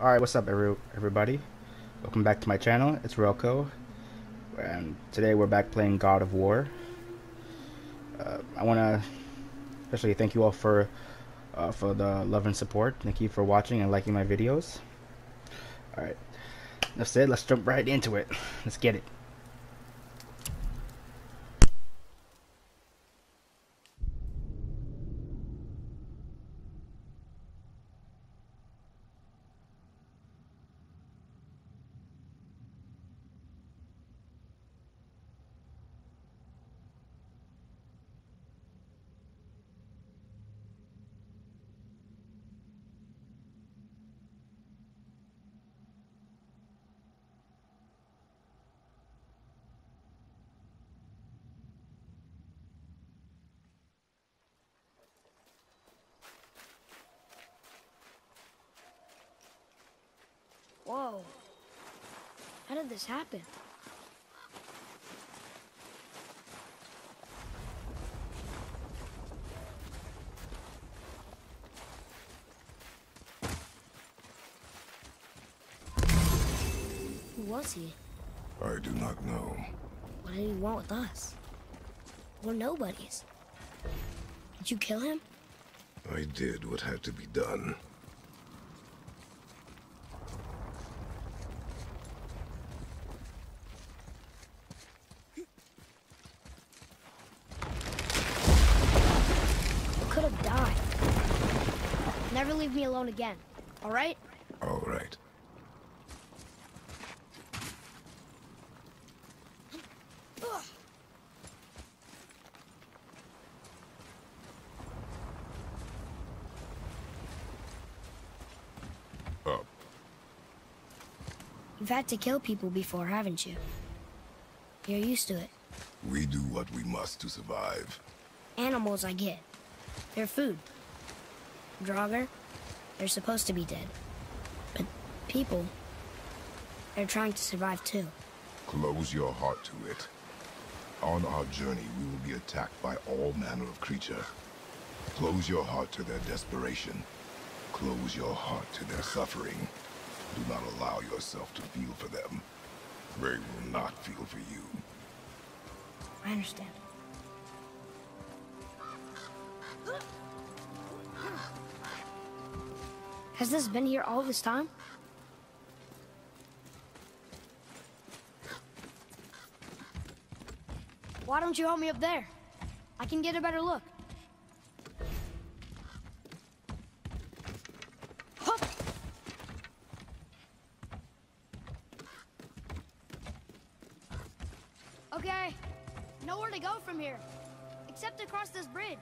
Alright, what's up everybody? Welcome back to my channel, it's Roko, and today we're back playing God of War. I want to especially thank you all for the love and support. Thank you for watching and liking my videos. Alright, that's it, let's jump right into it. Let's get it. Whoa, how did this happen? Who was he? I do not know. What did he want with us? We're nobodies. Did you kill him? I did what had to be done. Leave me alone again, all right? All right. Up. You've had to kill people before, haven't you? You're used to it. We do what we must to survive. Animals I get. They're food. Draugr. They're supposed to be dead. But people, they're trying to survive too. Close your heart to it. On our journey, we will be attacked by all manner of creature. Close your heart to their desperation. Close your heart to their suffering. Do not allow yourself to feel for them. They will not feel for you. I understand. Has this been here all this time? Why don't you help me up there? I can get a better look. Hup! Okay, nowhere to go from here, except across this bridge.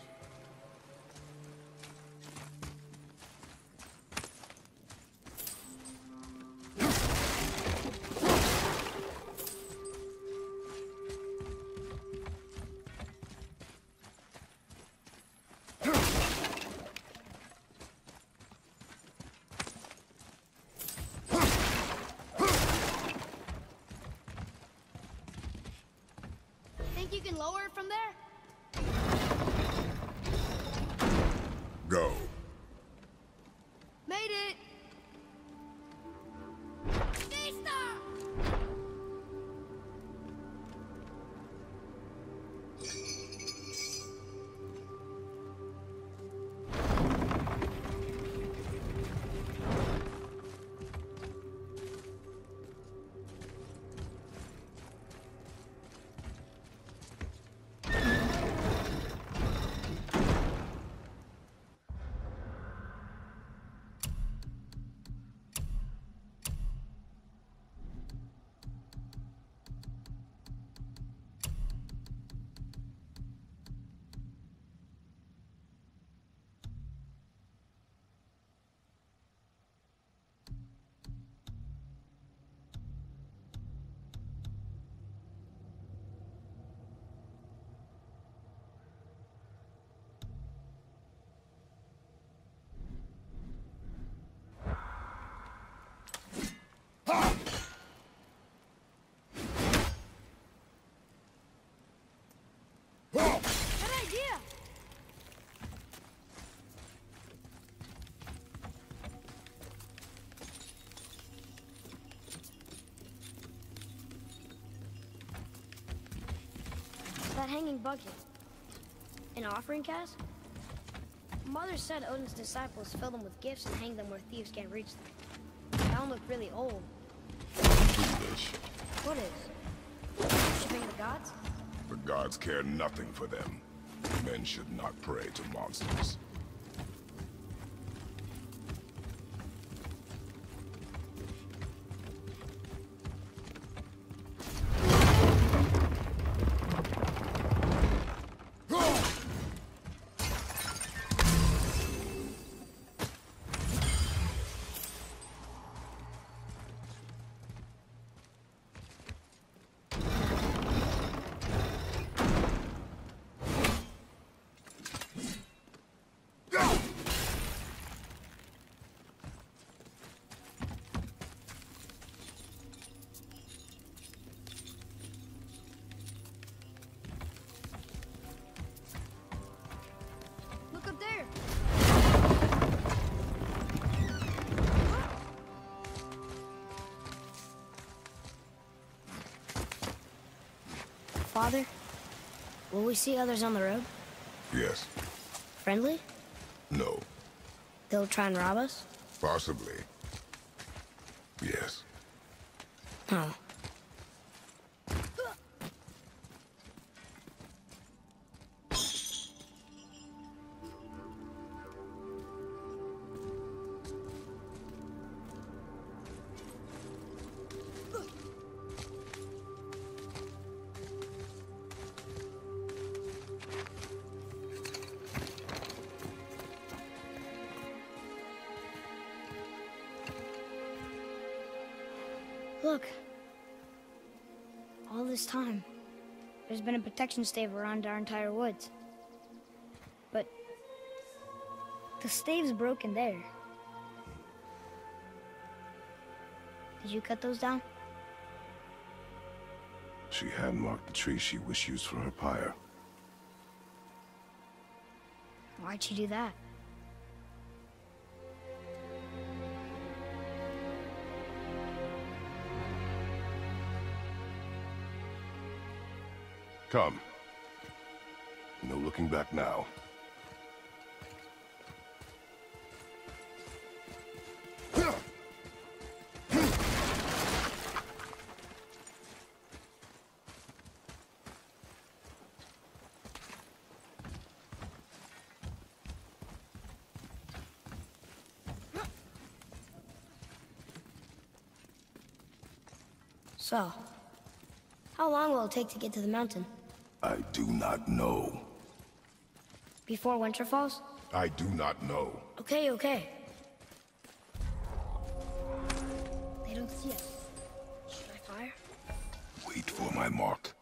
You can lower it from there? Go. Made it! Vista! That hanging bucket. An offering cask? Mother said Odin's disciples fill them with gifts and hang them where thieves can't reach them. That one looked really old. What is? Worshiping the gods? The gods care nothing for them. Men should not pray to monsters. Father, will we see others on the road? Yes. Friendly? No. They'll try and rob us? Possibly. Yes. Oh. Look, all this time, there's been a protection stave around our entire woods. But the stave's broken there. Did you cut those down? She had marked the tree she wished used for her pyre. Why'd she do that? Come. No looking back now. So, how long will it take to get to the mountain? I do not know. Before winter falls? I do not know. Okay, okay. They don't see us. Should I fire? Wait for my mark.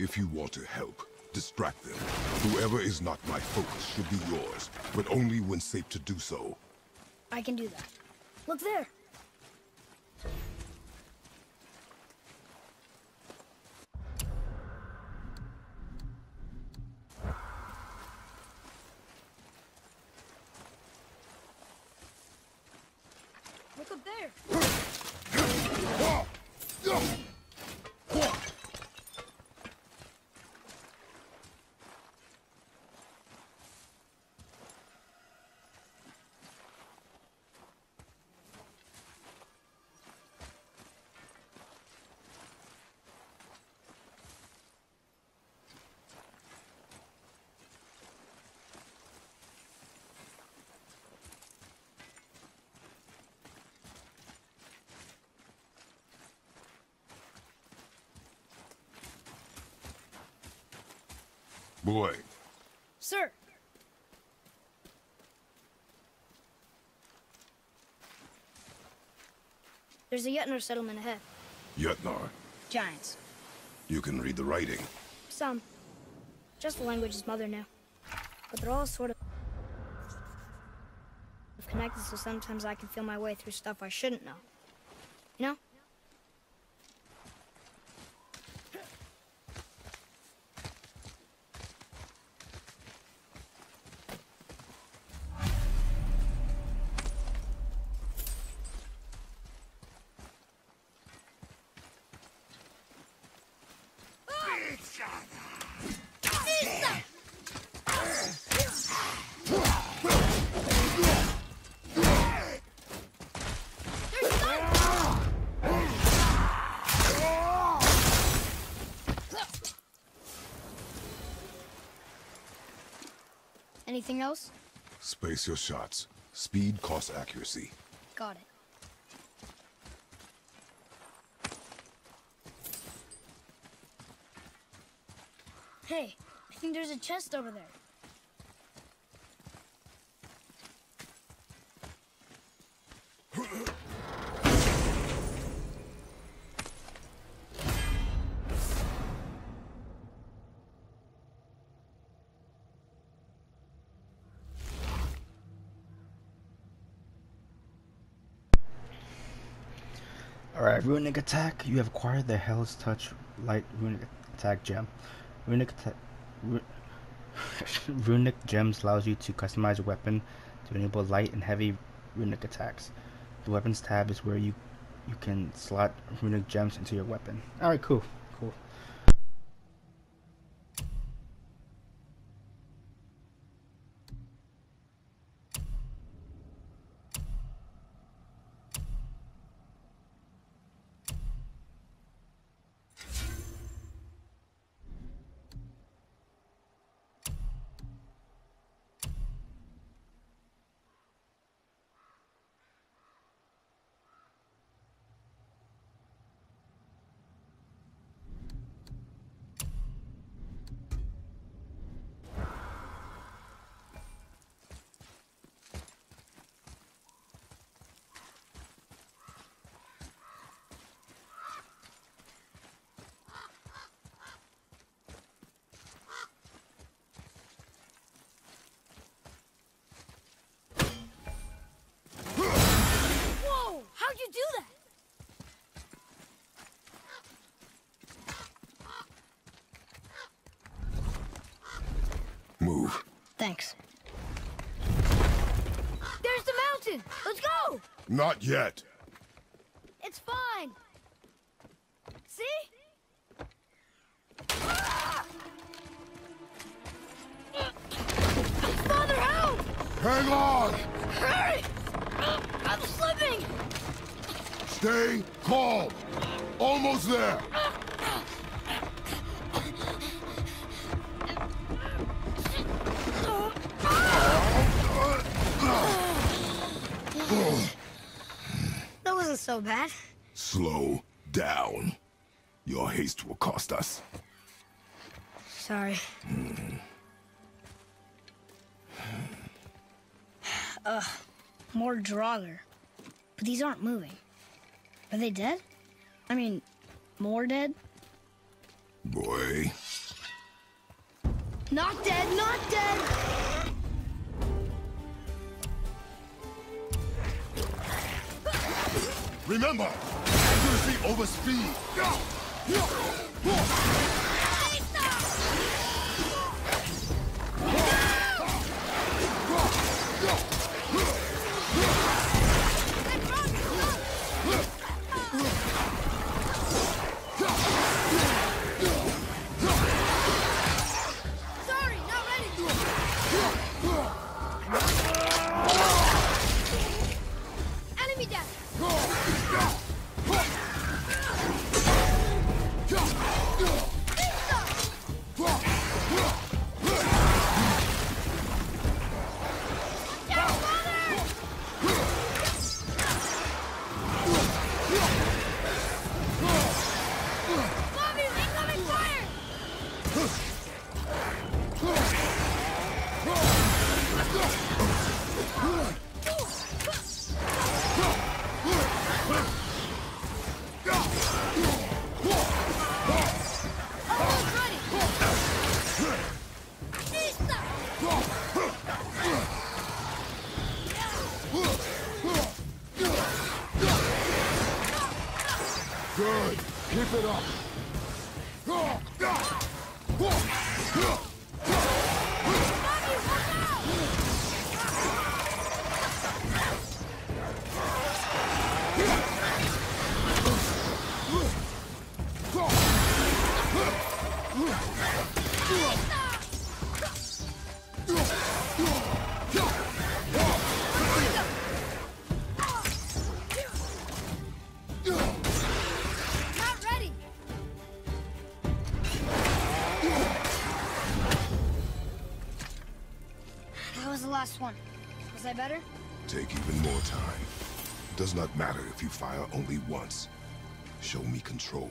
If you want to help, distract them. Whoever is not my focus should be yours, but only when safe to do so. I can do that. Look there! Look up there! Boy. Sir. There's a Jötnar settlement ahead. Jötnar? Giants. You can read the writing. Some. Just the language his mother knew. But they're all sort of connected, so sometimes I can feel my way through stuff I shouldn't know. You know? Anything else? Space your shots. Speed costs accuracy. Got it. Hey, I think there's a chest over there. Alright, Runic Attack. You have acquired the Hell's Touch Light Runic Attack Gem. Runic Gems allows you to customize a weapon to enable light and heavy Runic attacks. The Weapons tab is where you can slot Runic Gems into your weapon. Alright, cool. Cool. Thanks. Listen, let's go! Not yet. It's fine. See? Ah! Father, help! Hang on! Hurry! I'm slipping! Stay calm. Almost there. That wasn't so bad. Slow down. Your haste will cost us. Sorry. More Draugr. But these aren't moving. Are they dead? I mean, more dead? Boy. Not dead, not dead! Remember, accuracy over speed. Better? Take even more time. Does not matter if you fire only once. Show me control.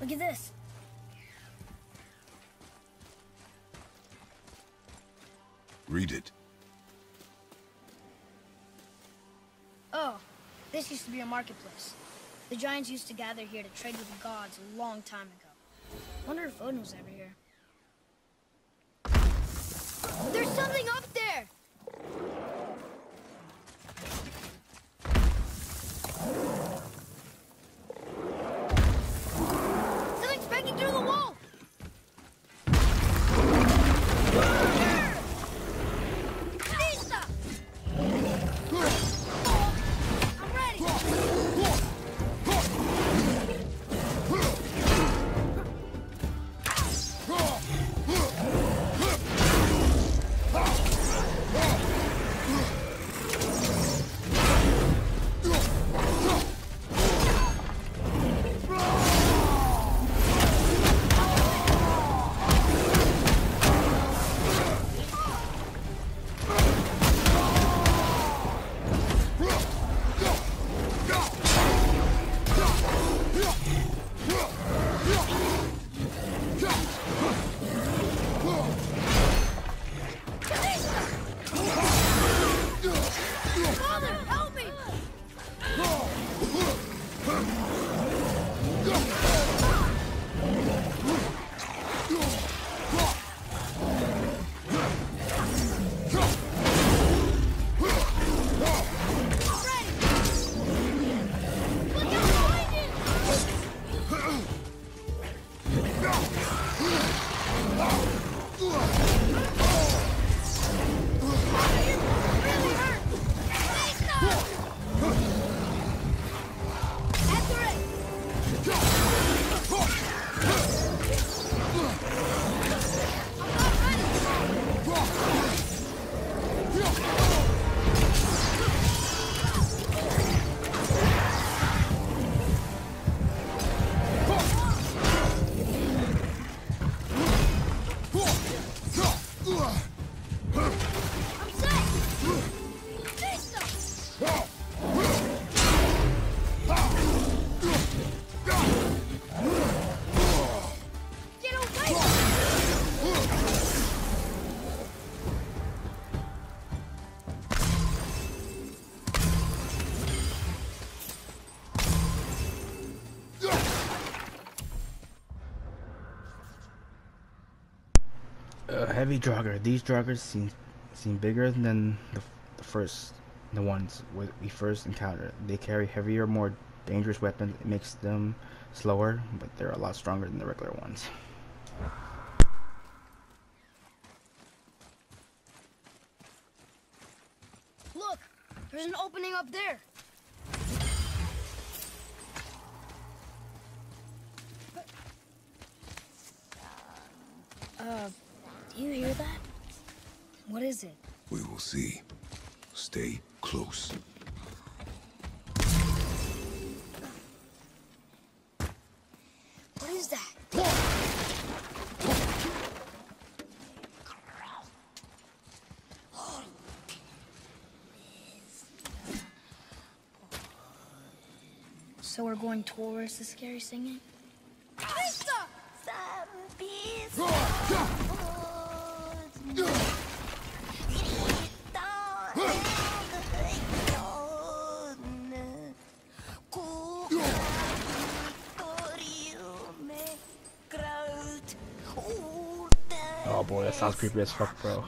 Look at this. Read it. Oh, this used to be a marketplace. The giants used to gather here to trade with the gods a long time ago. Wonder if Odin was ever here. There's something up there! Something's breaking through the wall! A heavy Draugr. These Draugrs seem bigger than the ones we first encountered. They carry heavier, more dangerous weapons. It makes them slower, but they're a lot stronger than the regular ones. Look, there's an opening up there. Do you hear that? What is it? We will see. Stay close. What is that? So we're going towards the scary singing? Oh boy, that sounds creepy as fuck, bro.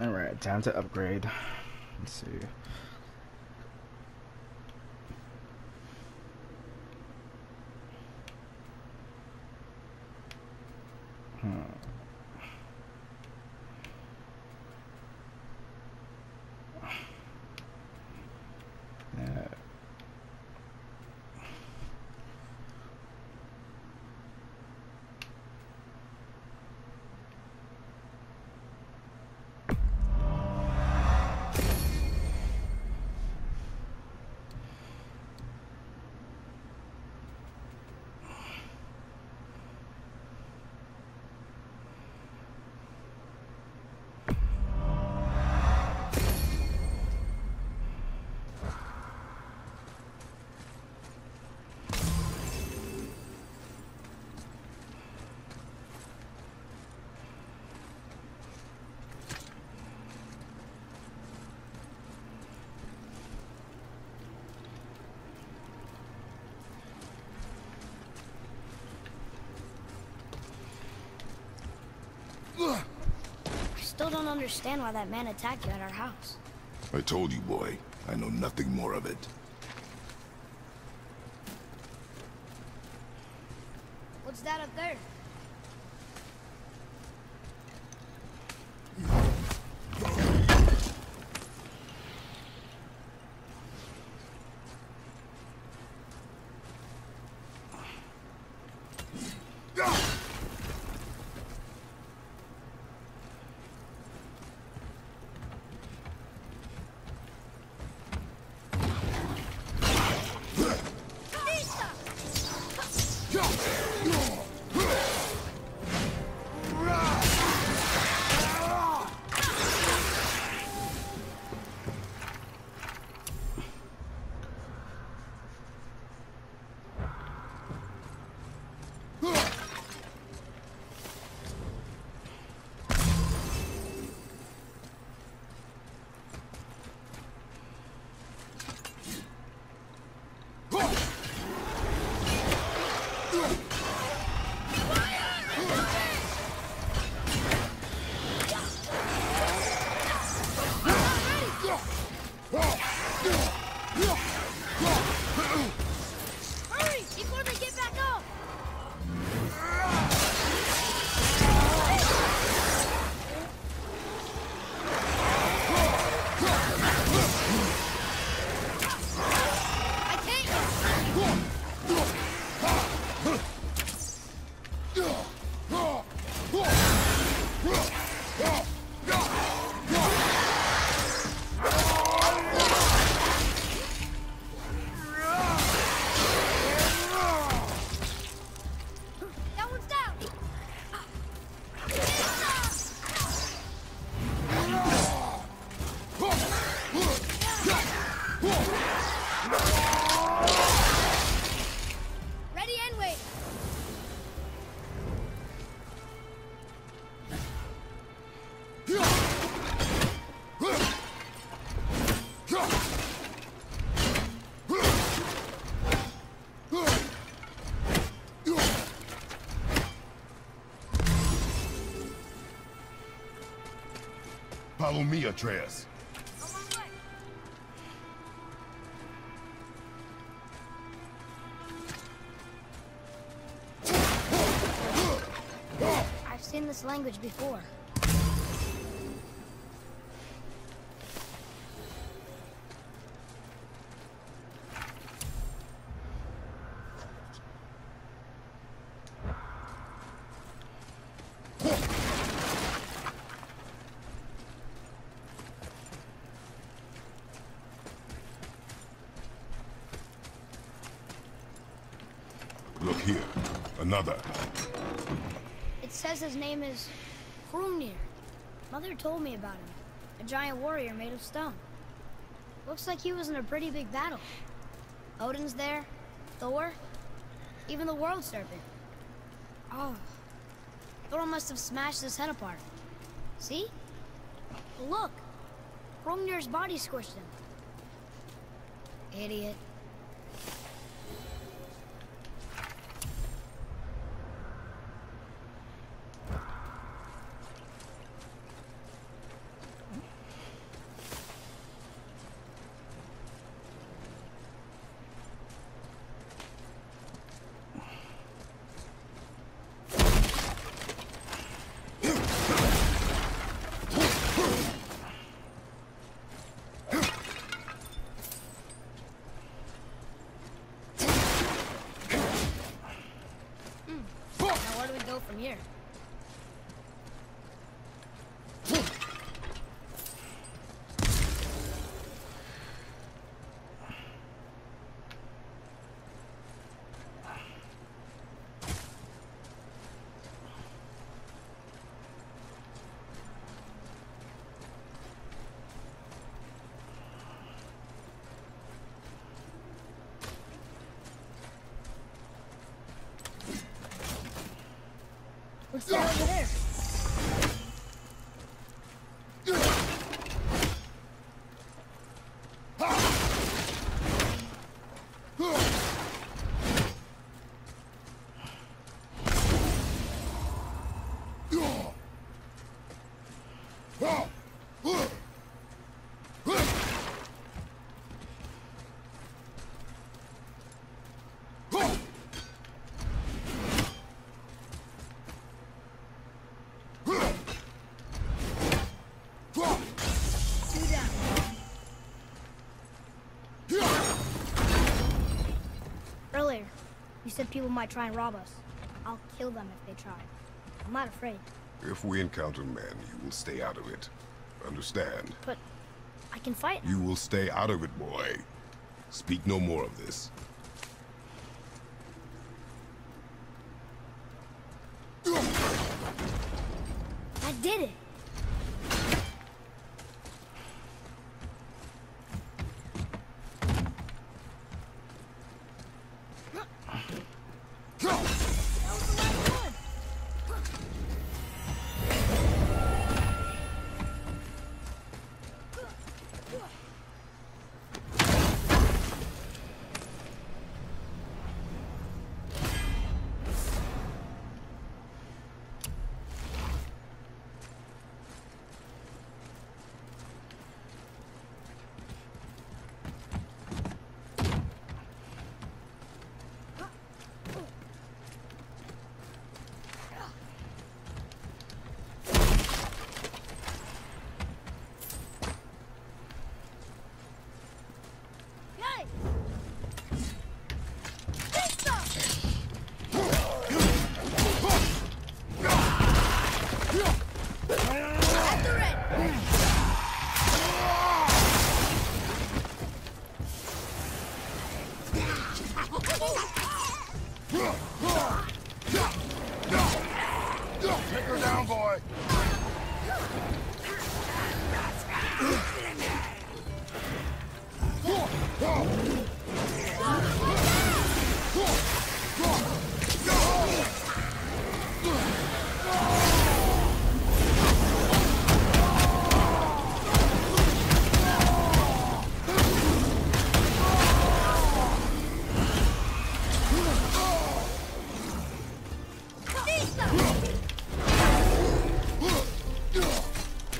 Alright, time to upgrade. Let's see. I still don't understand why that man attacked you at our house. I told you, boy. I know nothing more of it. What's that up there? Go! Follow me, Atreus. I've seen this language before. Look here, another. It says his name is Hrungnir. Mother told me about him. A giant warrior made of stone. Looks like he was in a pretty big battle. Odin's there, Thor, even the world serpent. Oh, Thor must have smashed his head apart. See? Look, Hrungnir's body squished him. Idiot. What's that over there? You said people might try and rob us. I'll kill them if they try. I'm not afraid. If we encounter men, you will stay out of it. Understand? But I can fight. You will stay out of it, boy. Speak no more of this. I did it.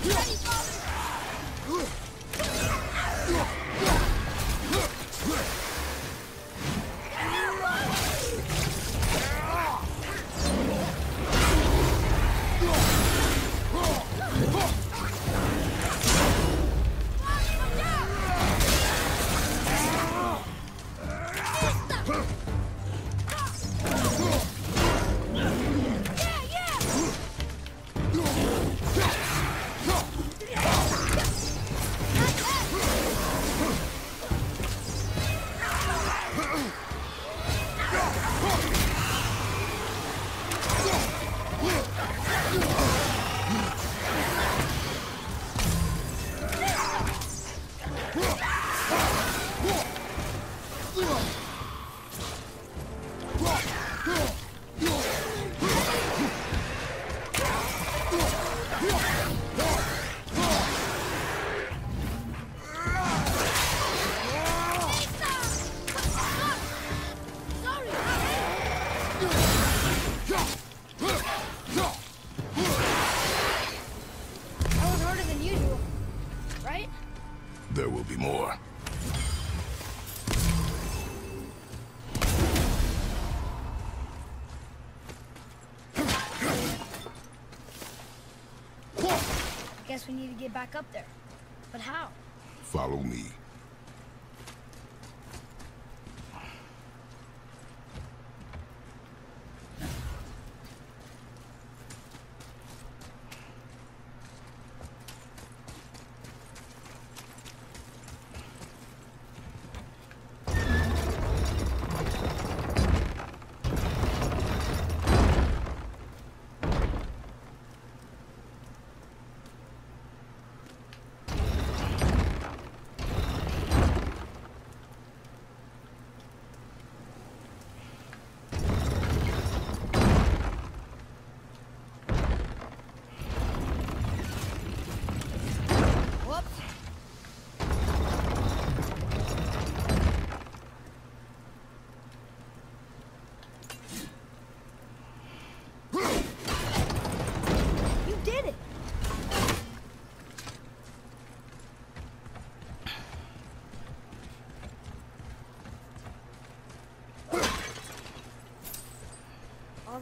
Ready, father! We need to get back up there. But how? Follow me.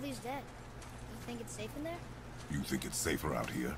He's dead. You think it's safe in there? You think it's safer out here?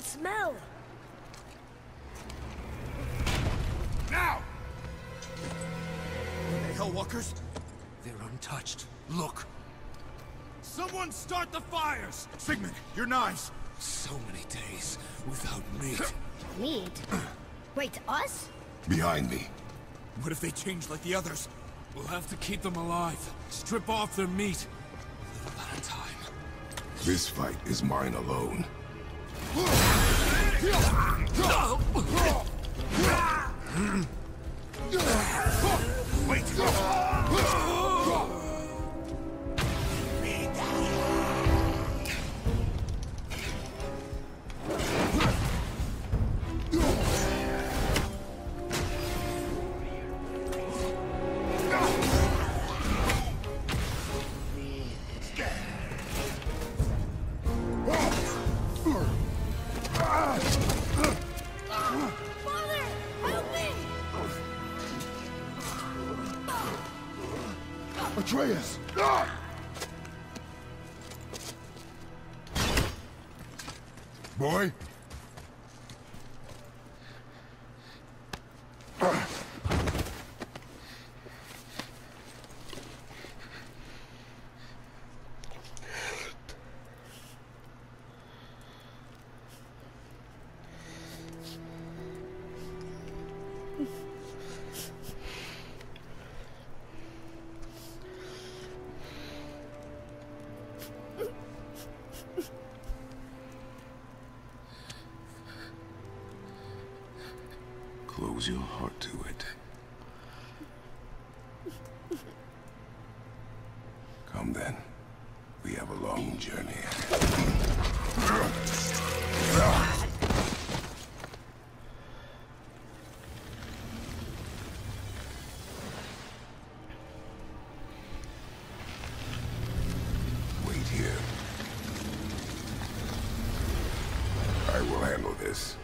Smell. Now! Are they Hellwalkers? They're untouched. Look. Someone start the fires! Sigmund, your knives! So many days without meat. Meat? Wait, us? Behind me. What if they change like the others? We'll have to keep them alive. Strip off their meat. A little at a time. This fight is mine alone. Wait! Atreus! Boy? Close your heart to it. Come then. We have a long journey ahead. Wait here. I will handle this.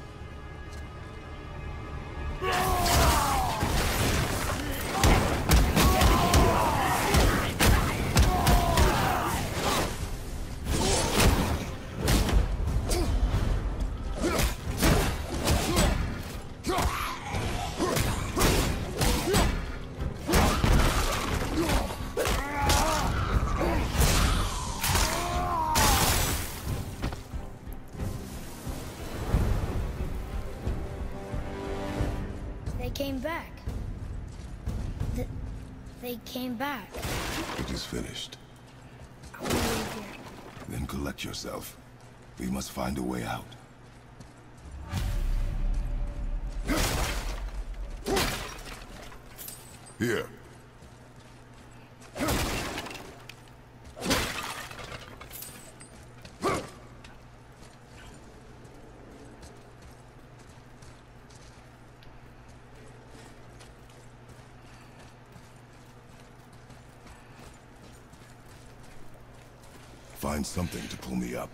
came back. They came back. It is finished. I'll leave here. Then collect yourself. We must find a way out. Here. Find something to pull me up.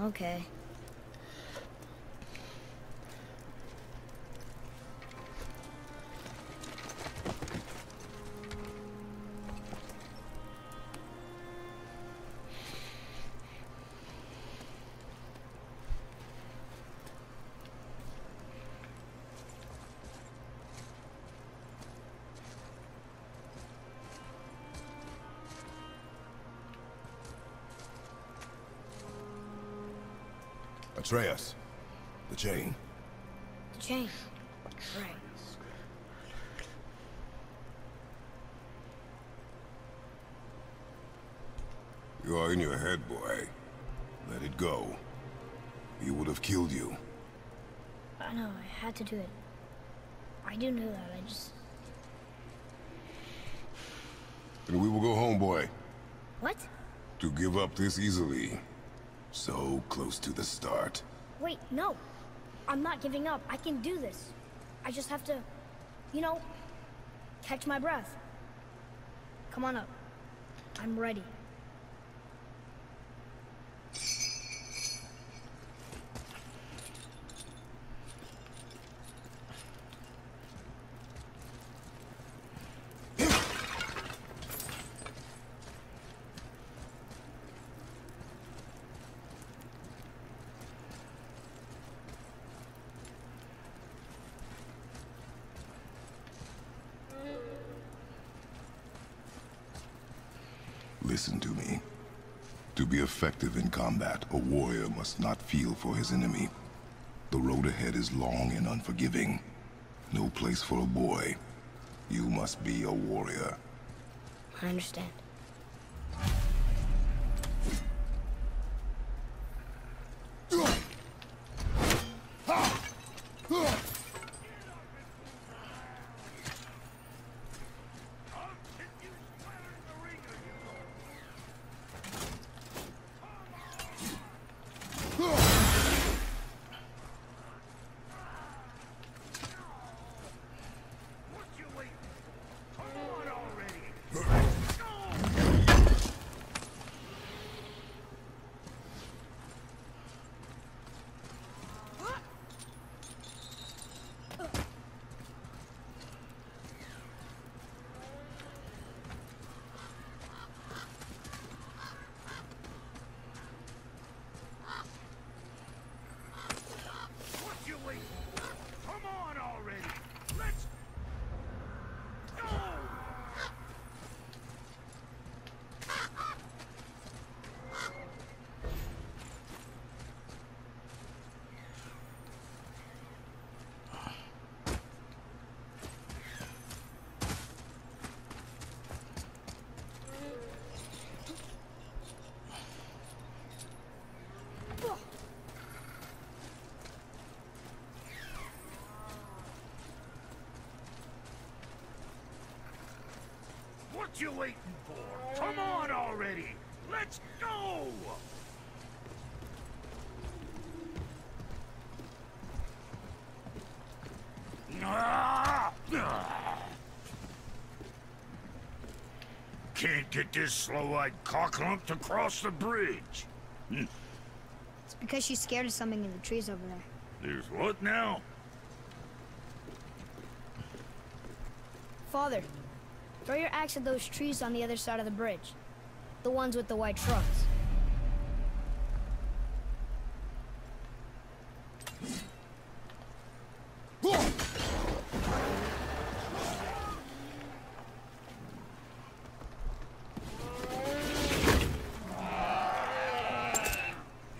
Okay. Atreus, the chain. The chain. Right. You are in your head, boy. Let it go. He would have killed you. I know, I had to do it. I do know that, I just... Then we will go home, boy. What? To give up this easily. So close to the start. Wait, no. I'm not giving up. I can do this. I just have to, you know, catch my breath. Come on up. I'm ready. Listen to me. To be effective in combat, a warrior must not feel for his enemy. The road ahead is long and unforgiving. No place for a boy. You must be a warrior. I understand. What you waiting for? Come on already! Let's go! Can't get this slow-eyed cocklump to cross the bridge. It's because she's scared of something in the trees over there. There's what now? Father. Throw your axe at those trees on the other side of the bridge. The ones with the white trunks.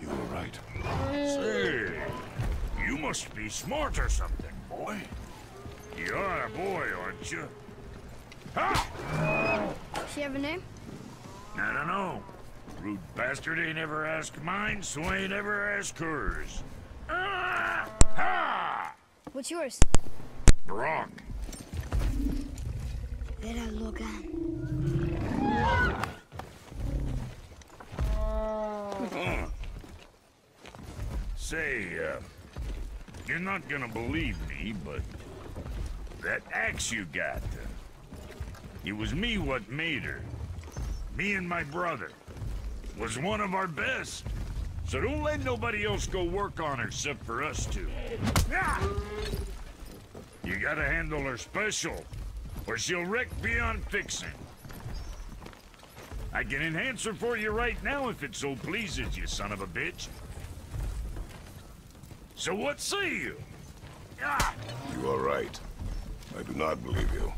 You were right. Say, you must be smart or something. boy. You're a boy, aren't you? Ha! Does she have a name? I don't know. Rude bastard ain't ever asked mine, so ain't ever asked hers. Ah! Ha! What's yours? Brock. Vera Logan. Say, you're not gonna believe me, but that axe you got, it was me what made her. Me and my brother was one of our best. So don't let nobody else go work on her except for us two. Ah! You gotta handle her special, or she'll wreck beyond fixing. I can enhance her for you right now if it so pleases you, son of a bitch. So what say you? Ah! You are right. I do not believe you.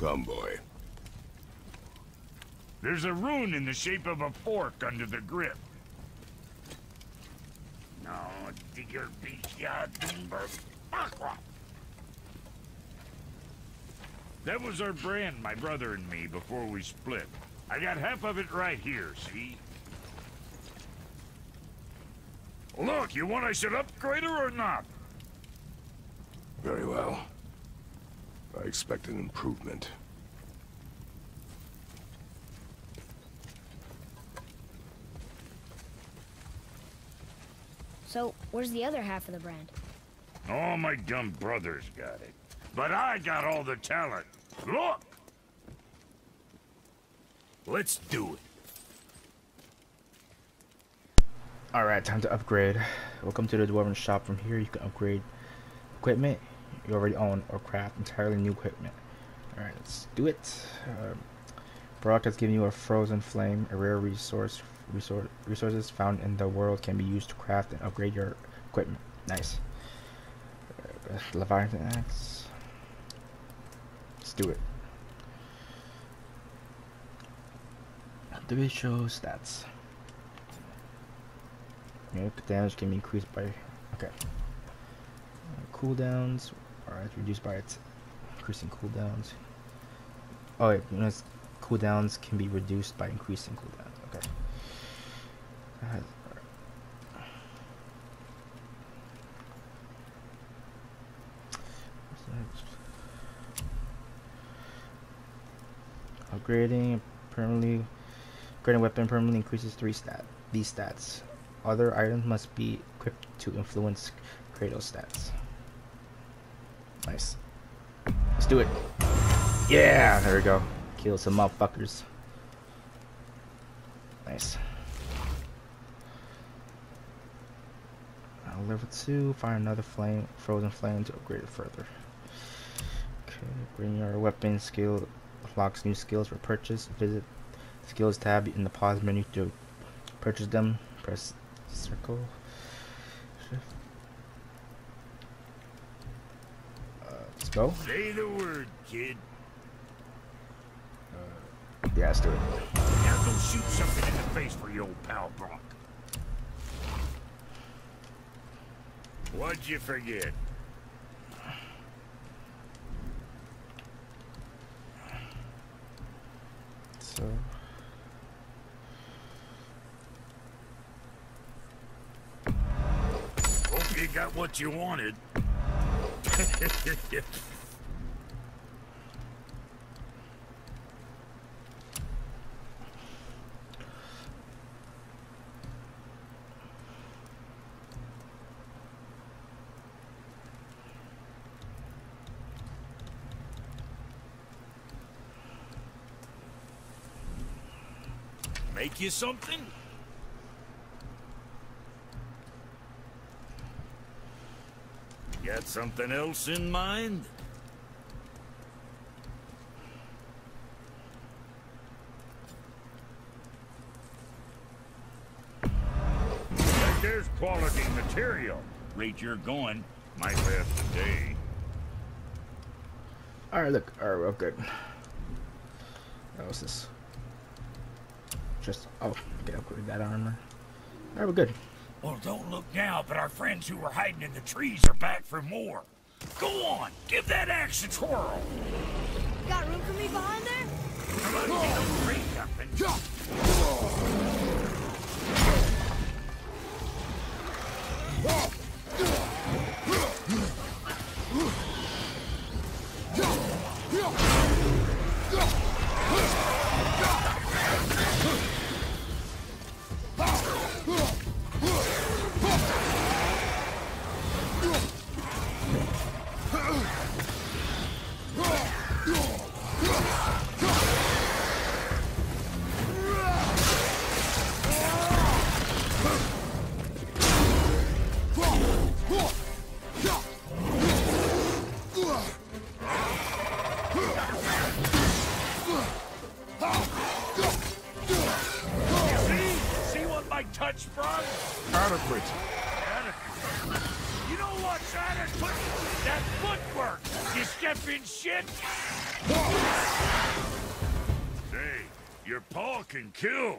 Come, boy. There's a rune in the shape of a fork under the grip. No, digger beat ya, Dumber. That was our brand, my brother and me, before we split. I got half of it right here, see? Look, you want I should upgrade her or not? Very well. I expect an improvement. So, where's the other half of the brand? All my dumb brothers got it. But I got all the talent. Look! Let's do it. Alright, time to upgrade. Welcome to the Dwarven shop. From here you can upgrade equipment you already own or craft entirely new equipment. Alright, let's do it. Brock has given you a frozen flame, a rare resources found in the world can be used to craft and upgrade your equipment. Nice. Leviathan axe. Let's do it. Do we show stats? Unit damage can be increased by. Okay. Cooldowns. Alright, reduced by it. Increasing cooldowns. Oh, wait, units cooldowns can be reduced by increasing cooldowns. Okay. Upgrading permanently. Upgrading weapon permanently increases these stats. Other items must be equipped to influence Kratos stats. Nice. Let's do it. Yeah, there we go. Kill some motherfuckers. Nice. Level 2, find another flame, frozen flame to upgrade it further. Okay, bring your weapon skill unlocks new skills for purchase. Visit skills tab in the pause menu to purchase them. Press circle. Let's go. Say the word, kid. Yeah, let's do it. Now go shoot something in the face for your old pal, Brock. What'd you forget? So hope you got what you wanted. Make you something? Got something else in mind? There's quality material. Rate you're going might last today. Alright, look. Alright, well, good. What was this? Just, oh, okay, I'll put that armor. Alright, we're good. Well, don't look now, but our friends who were hiding in the trees are back for more. Go on, give that axe a twirl. Got room for me behind there? Come on, get a break up and jump. Can kill.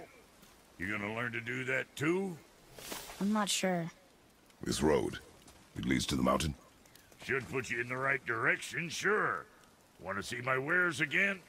You gonna learn to do that too? I'm not sure. This road, it leads to the mountain? Should put you in the right direction, sure. Want to see my wares again?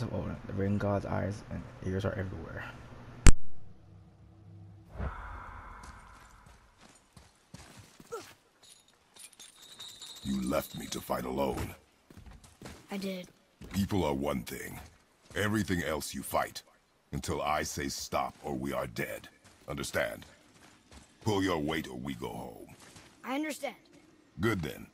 Of Odin, the ring god's eyes and ears are everywhere. You left me to fight alone. I did. People are one thing. Everything else you fight. Until I say stop or we are dead. Understand? Pull your weight or we go home. I understand. Good then.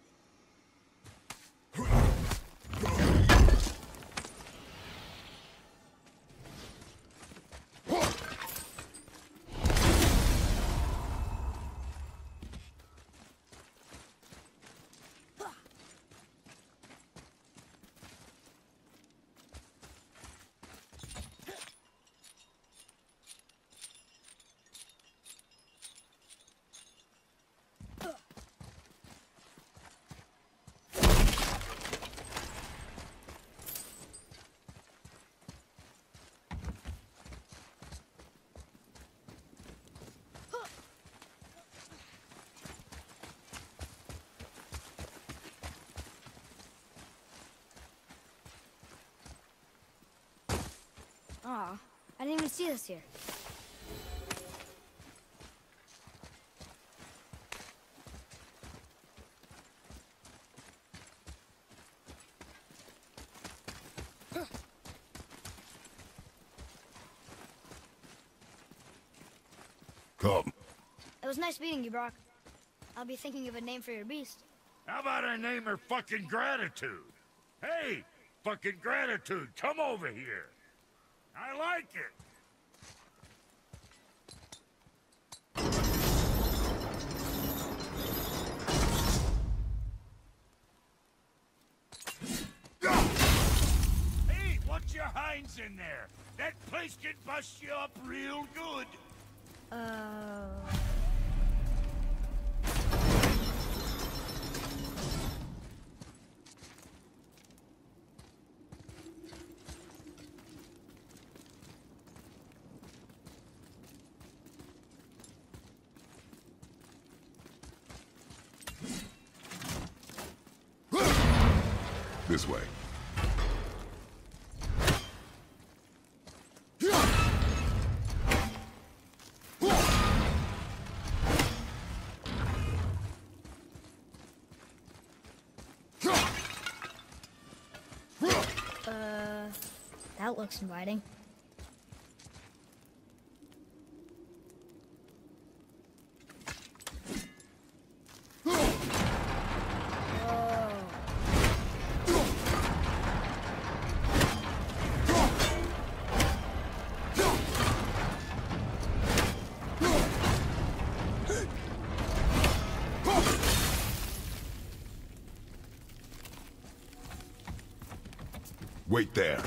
Aw, I didn't even see this here. Come. It was nice meeting you, Brock. I'll be thinking of a name for your beast. How about I name her fucking Gratitude? Hey, fucking Gratitude, come over here. I like it. Hey, watch your hinds in there. That place can bust you up real good. This way. That looks inviting. Wait there.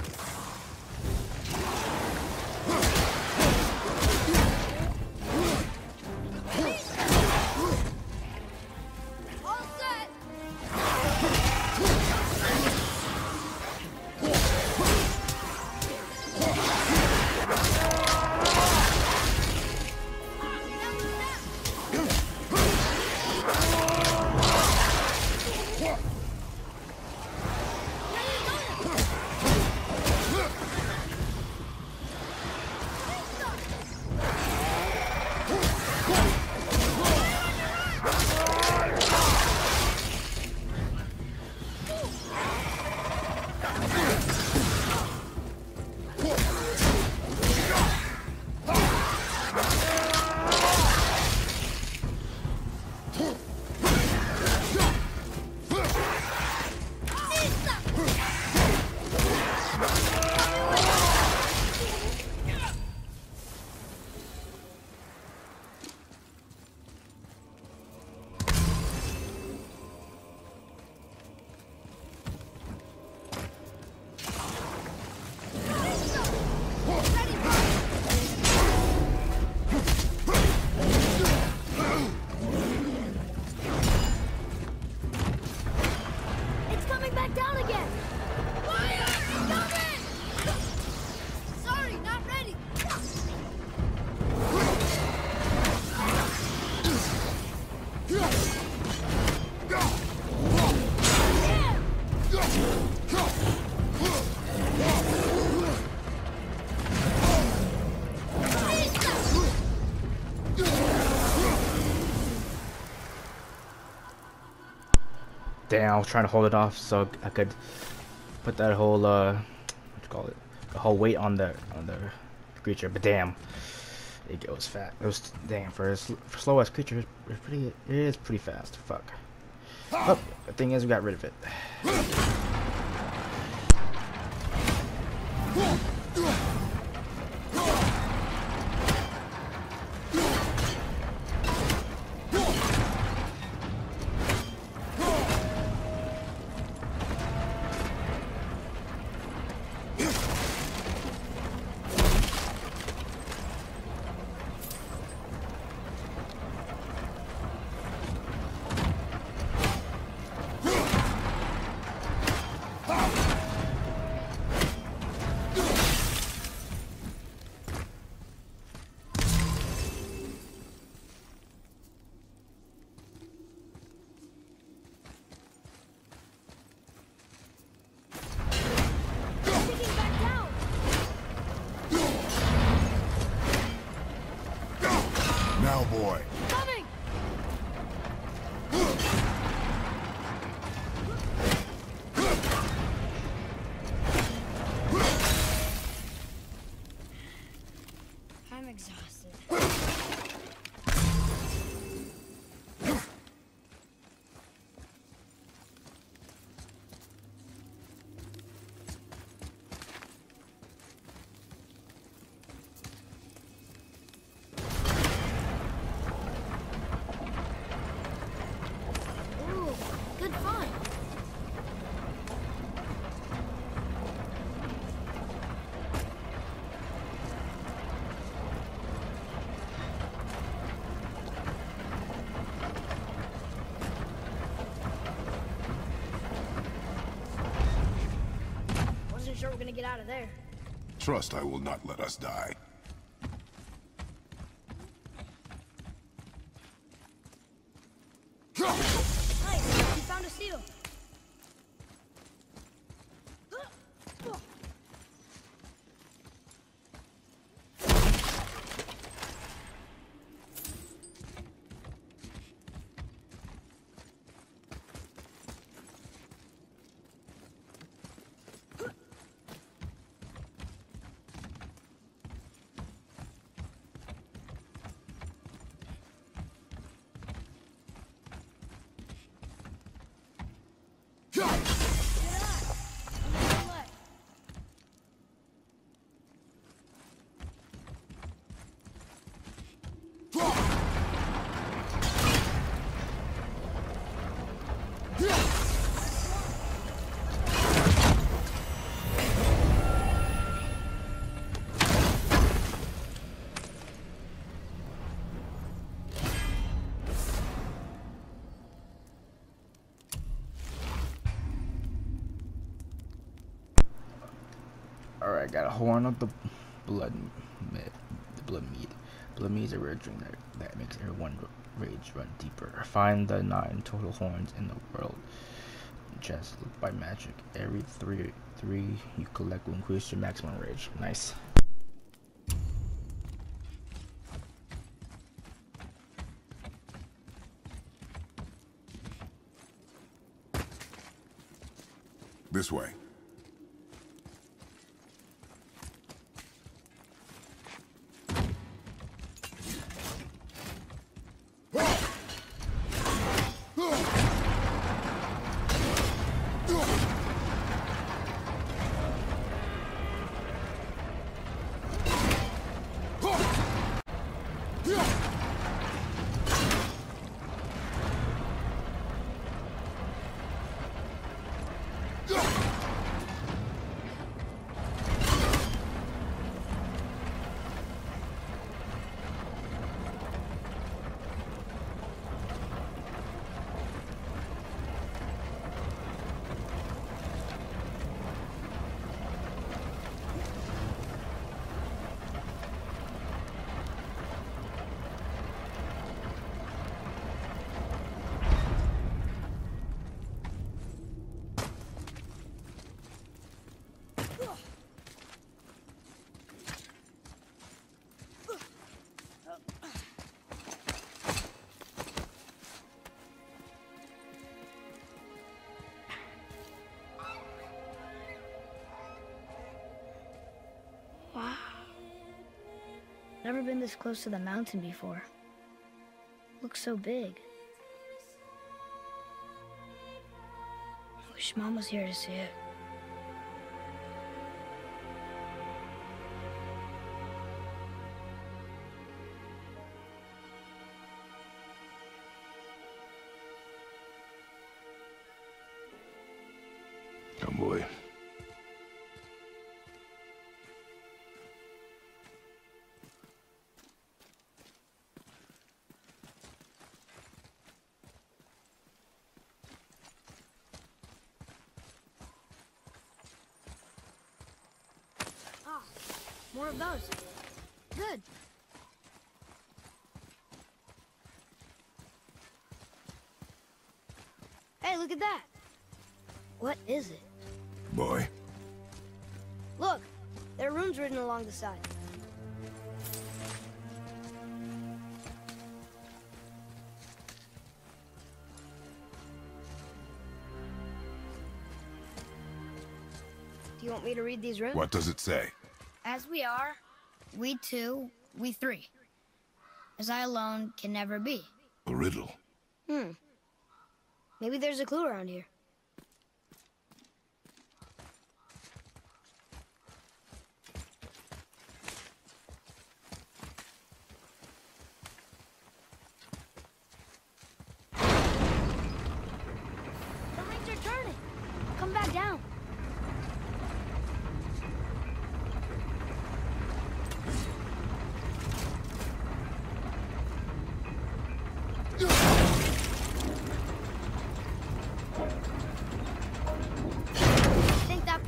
Damn, I was trying to hold it off so I could put that whole the whole weight on the creature. But damn, it goes fast. It was damn for slow ass creature. It's pretty. It is pretty fast. Fuck. Oh, the thing is, we got rid of it. Boy. Coming. I'm exhausted. Sure we're gonna get out of there. Trust I will not let us die. Hey, you found a seal. Yeah. I got a horn of the blood mead. Blood mead is a rare drink that makes everyone rage run deeper. Find the 9 total horns in the world. Just look by magic. Every three you collect will increase your maximum rage. Nice. This way. Never been this close to the mountain before. Looks so big. I wish Mom was here to see it. Oh boy. More of those. Good. Hey, look at that. What is it? Boy. Look, there are runes written along the side. Do you want me to read these runes? What does it say? As we are, we two, we three. As I alone can never be. A riddle. Maybe there's a clue around here. The rings are turning. Come back down.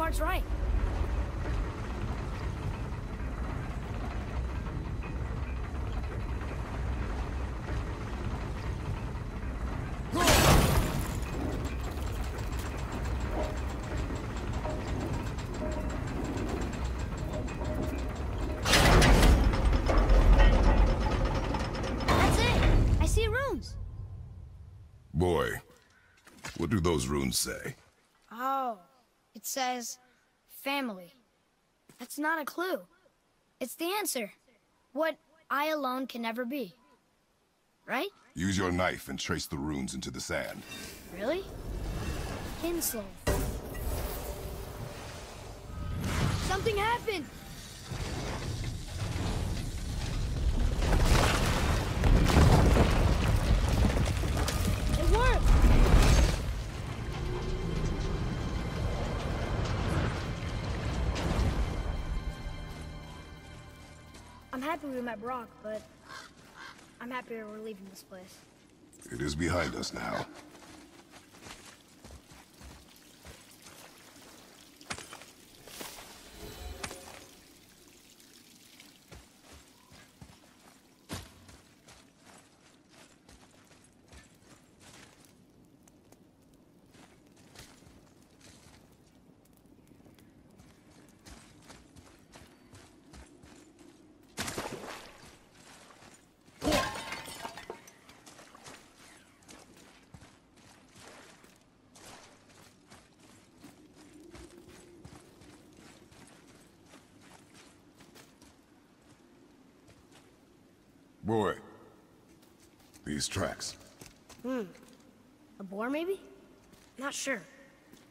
That's right. That's it. I see runes. Boy, what do those runes say? Oh. It says, family. That's not a clue. It's the answer. What I alone can never be. Right? Use your knife and trace the runes into the sand. Really? Kinslow. Something happened! It worked! I'm happy we met Brock, but I'm happier we're leaving this place. It is behind us now. Boy, these tracks. A boar, maybe? Not sure,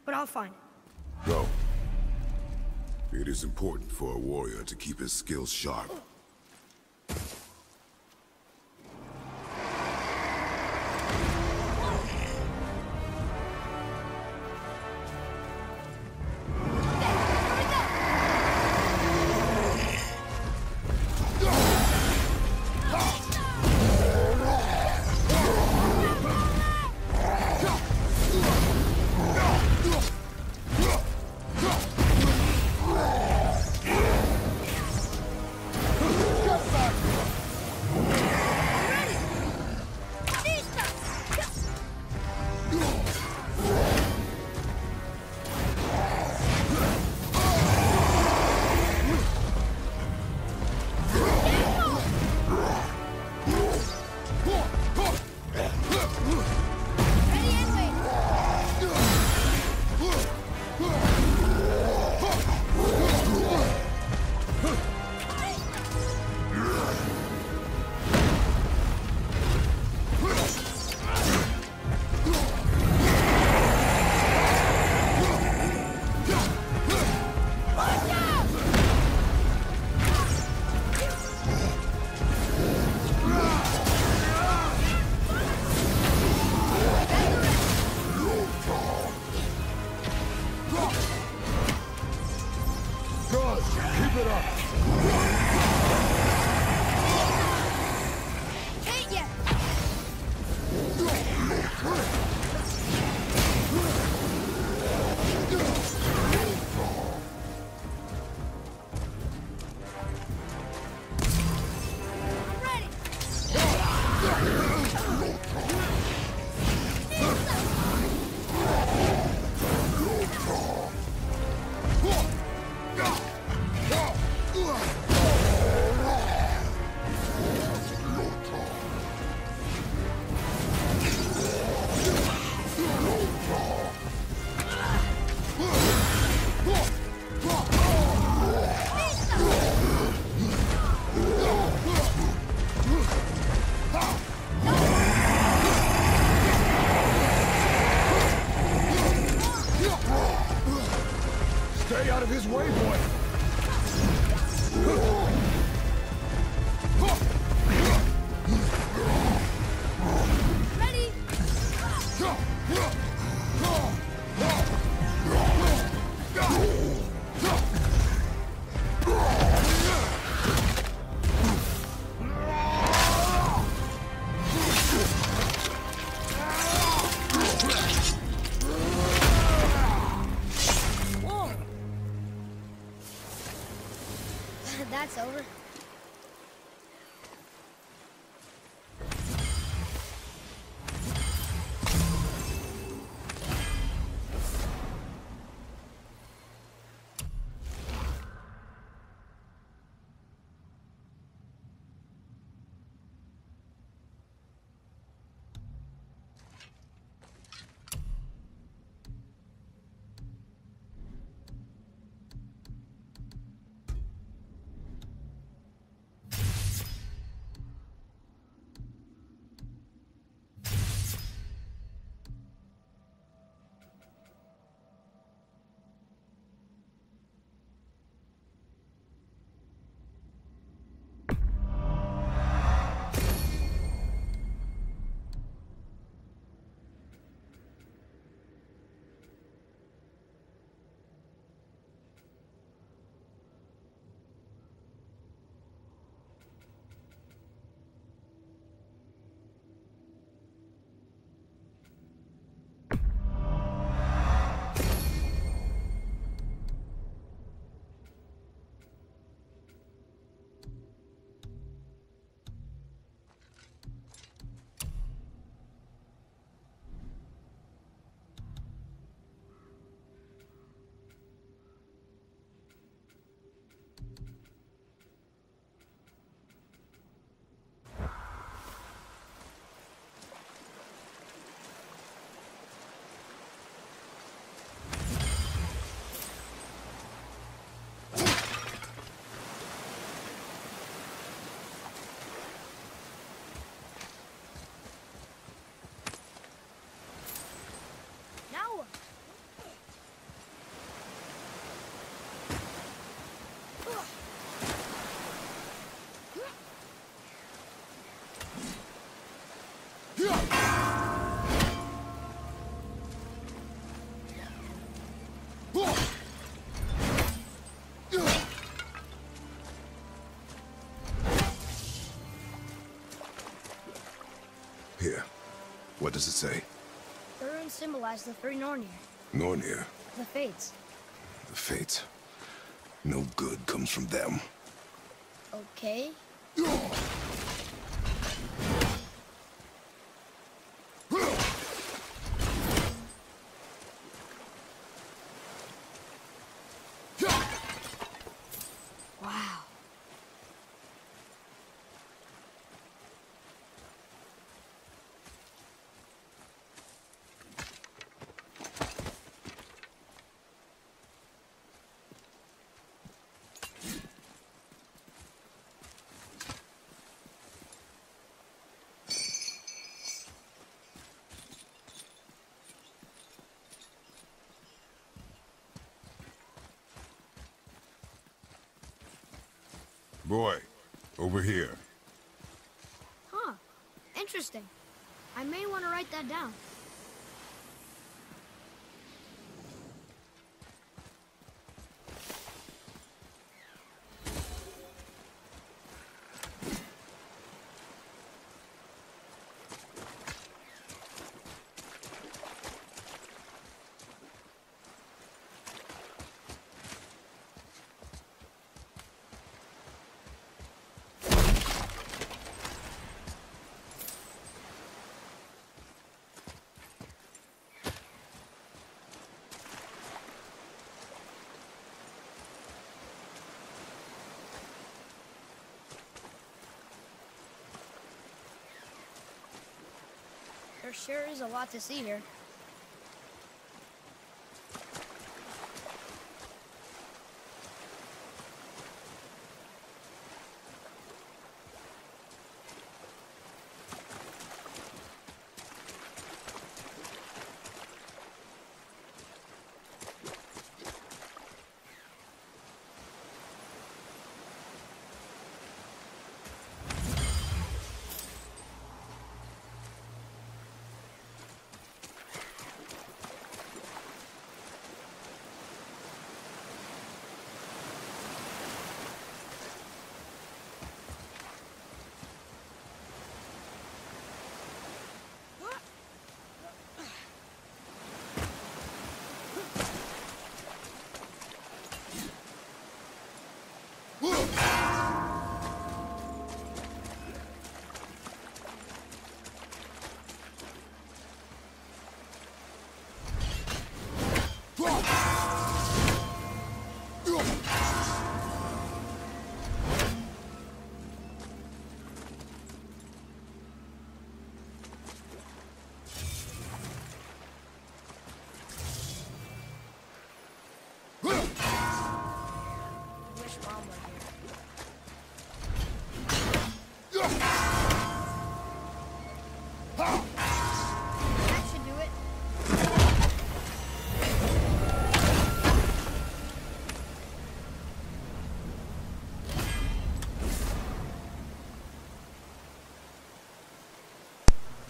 but I'll find it. Go. It is important for a warrior to keep his skills sharp. Here. What does it say? The runes symbolize the three Nornir. Nornir? The Fates. The Fates. No good comes from them. Okay. Boy, over here. Huh. Interesting. I may want to write that down. There sure is a lot to see here.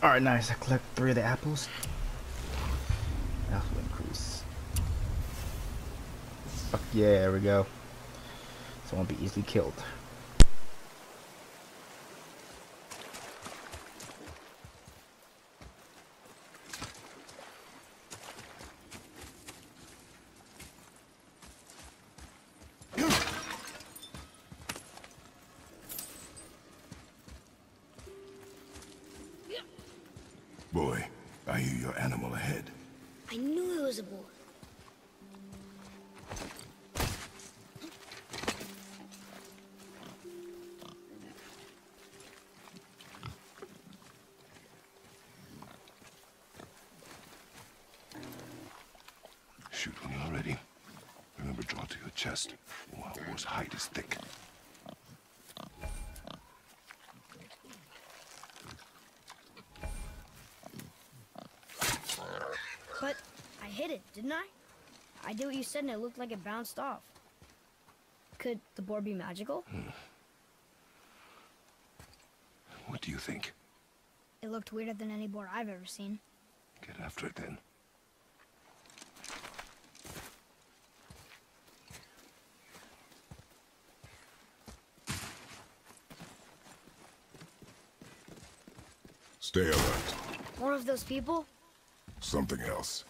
Alright, nice. I collect 3 of the apples. That will increase. Fuck yeah, there we go. So I won't be easily killed. Boy, I hear your animal ahead. I knew it was a boy. Shoot when you're ready. Remember, draw to your chest. Our horse hide is thick. Didn't I? I did what you said and it looked like it bounced off. Could the boar be magical? What do you think? It looked weirder than any boar I've ever seen. Get after it then. Stay alert. One of those people? Something else.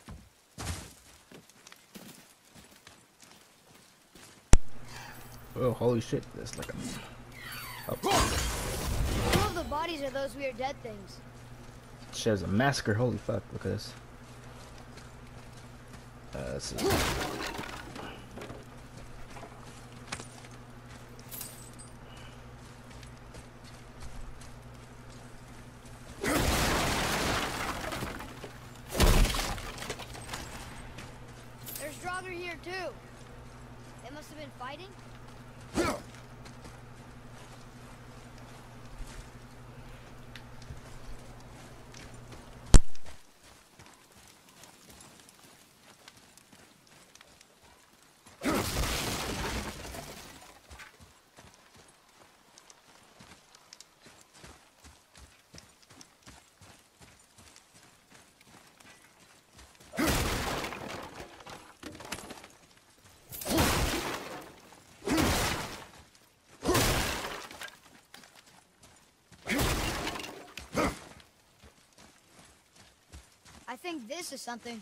Oh, holy shit. That's like a... All of the bodies are those weird dead things. She has a massacre. Holy fuck. Look at this. This is... There's Draugr here too. They must have been fighting. I think this is something.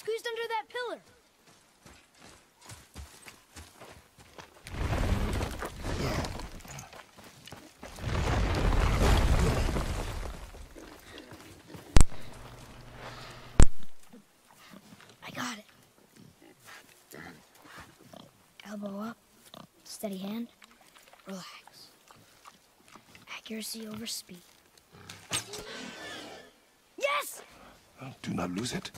Squeezed under that pillar. I got it. Elbow up, steady hand, relax. Accuracy over speed. Yes! Well, do not lose it.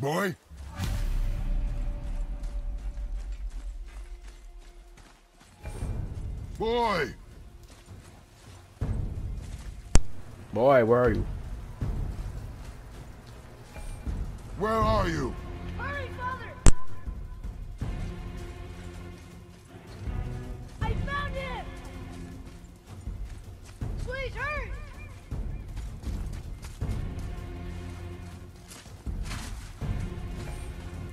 Boy? Boy! Boy, where are you? Where are you? Hurry, father! I found him! return!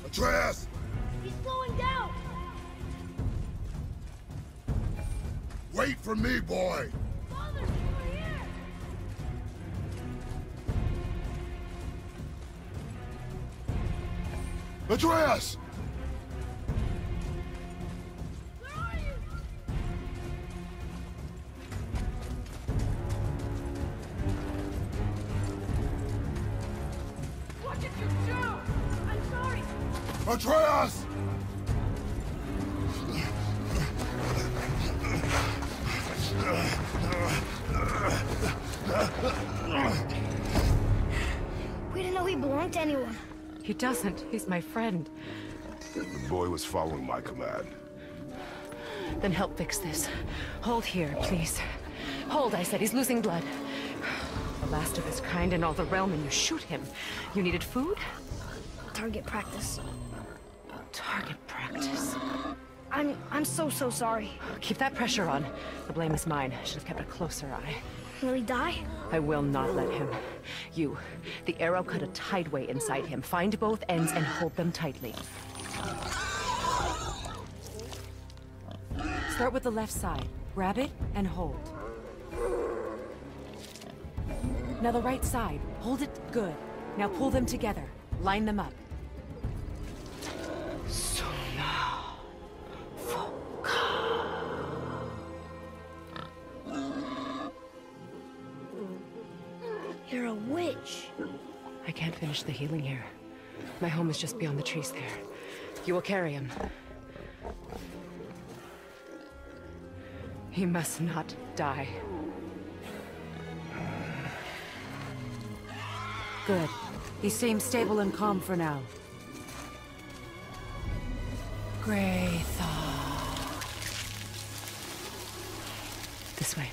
Atreus! He's slowing down! Wait for me, boy! Father, people are here! Atreus! Atreus! We didn't know he belonged to anyone. He doesn't. He's my friend. The boy was following my command. Then help fix this. Hold here, please. Hold, I said. He's losing blood. The last of his kind in all the realm, and you shoot him. You needed food? Target practice. Target practice. I'm so sorry. Keep that pressure on. The blame is mine. I should have kept a closer eye. Will he die? I will not let him. You. The arrow cut a tideway inside him. Find both ends and hold them tightly. Start with the left side. Grab it and hold. Now the right side. Hold it good. Now pull them together. Line them up. You're a witch. I can't finish the healing here. My home is just beyond the trees there. You will carry him. He must not die. Good. He seems stable and calm for now. Kratos. This way.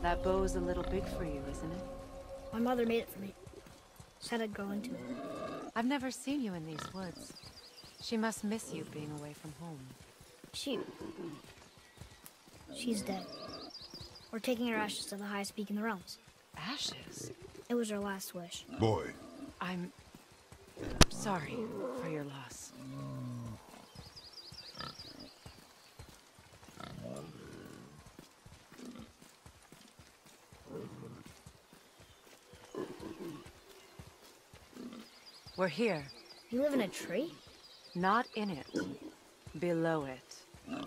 That bow's a little big for you, isn't it? My mother made it for me. Said I'd grow into it. I've never seen you in these woods. She must miss you being away from home. She's dead. We're taking her ashes to the highest peak in the realms. Ashes? It was her last wish. Boy. I'm sorry for your loss. We're here. You live in a tree? Not in it. Below it.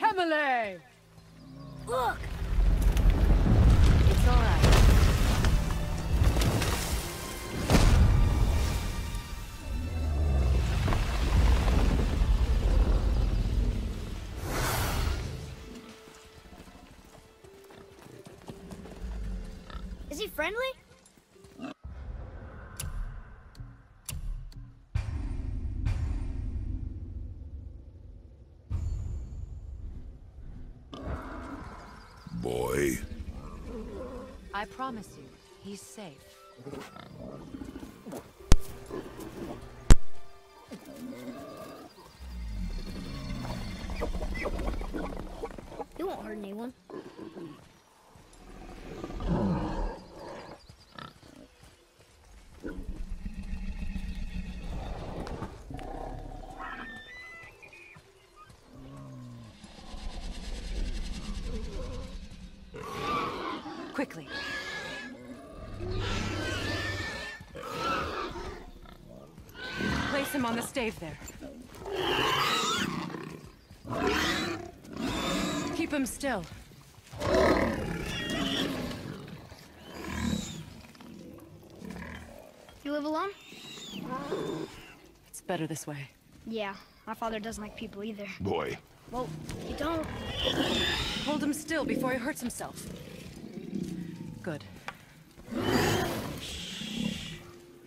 Hemele! Look! It's all right. Is he friendly? Boy. I promise you, he's safe. You won't hurt anyone. Quickly. Place him on the stave there. Keep him still. You live alone? It's better this way. Yeah, my father doesn't like people either. Boy. Well, you don't. Hold him still before he hurts himself. Good.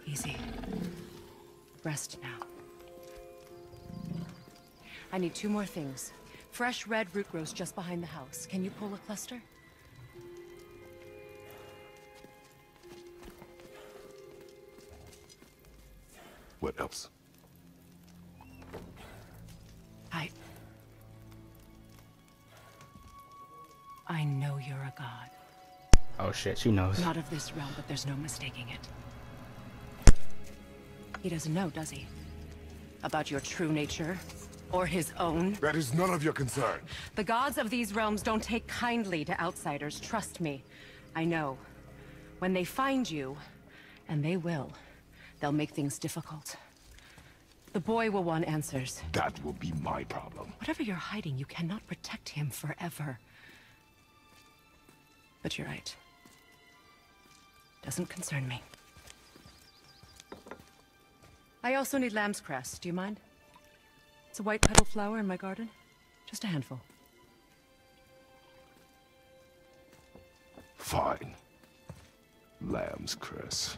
Easy. Rest now. I need two more things. Fresh red root grows just behind the house. Can you pull a cluster? What else? I know you're a god. Oh shit, she knows. Not of this realm, but there's no mistaking it. He doesn't know, does he? About your true nature? Or his own? That is none of your concern. The gods of these realms don't take kindly to outsiders, trust me. I know. When they find you, and they will, they'll make things difficult. The boy will want answers. That will be my problem. Whatever you're hiding, you cannot protect him forever. But you're right. Doesn't concern me. I also need lamb's cress. Do you mind? It's a white petal flower in my garden. Just a handful. Fine. Lamb's cress.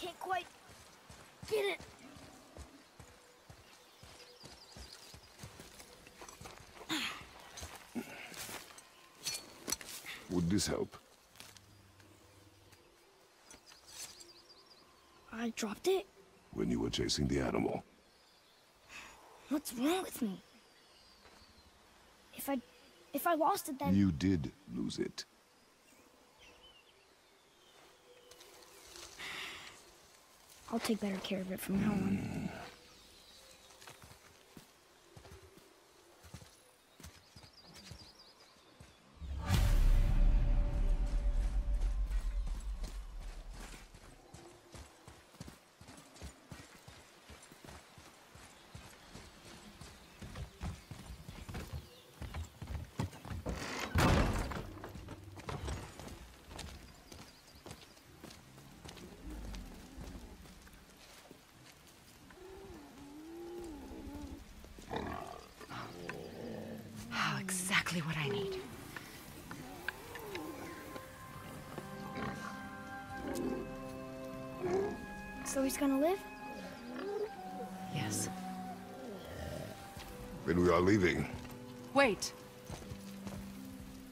Can't quite get it. Would this help? I dropped it? When you were chasing the animal. What's wrong with me? If I lost it, then... You did lose it. I'll take better care of it from now on. What I need. So he's gonna live? Yes. Then we are leaving. Wait.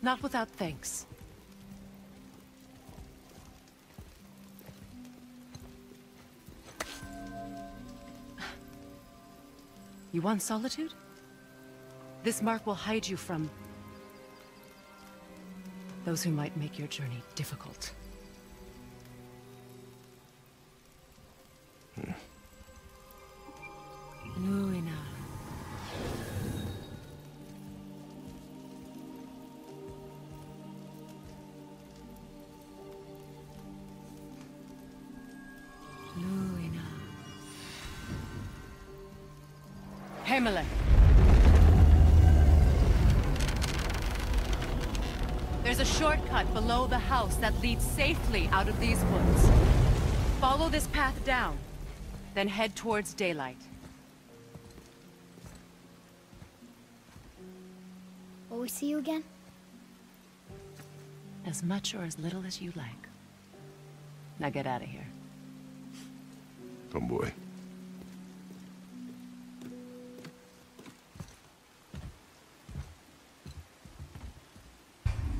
Not without thanks. You want solitude? This mark will hide you from... those who might make your journey difficult. Below the house that leads safely out of these woods. Follow this path down, then head towards daylight. Will we see you again? As much or as little as you like. Now get out of here. Come, boy.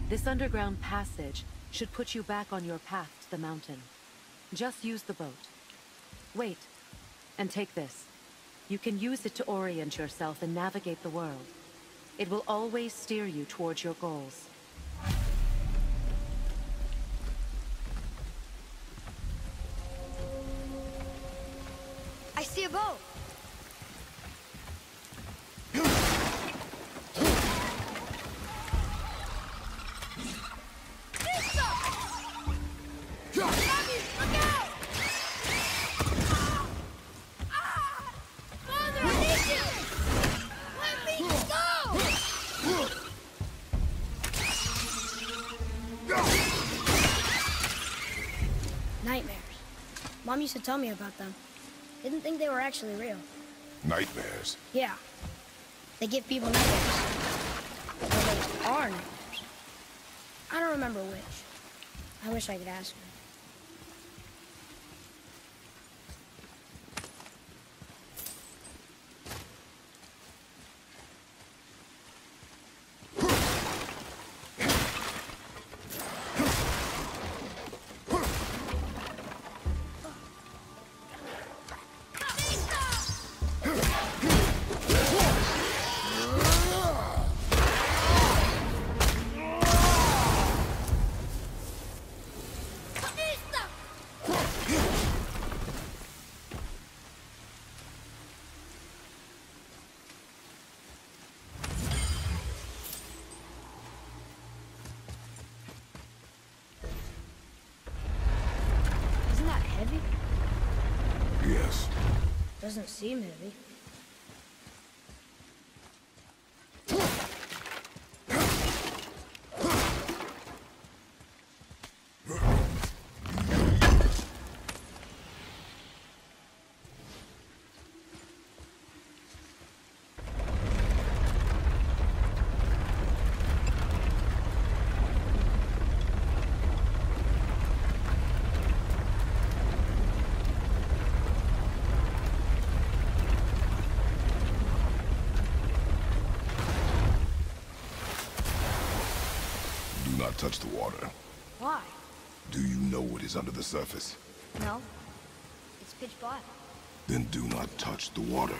This underground passage should put you back on your path to the mountain. Just use the boat. Wait, and take this. You can use it to orient yourself and navigate the world. It will always steer you towards your goals. go. Mom used to tell me about them. Didn't think they were actually real. Nightmares? Yeah. They give people nightmares. But they are nightmares. I don't remember which. I wish I could ask her. Doesn't seem heavy. Touch the water. Why? Do you know what is under the surface? No. It's pitch black. Then do not touch the water.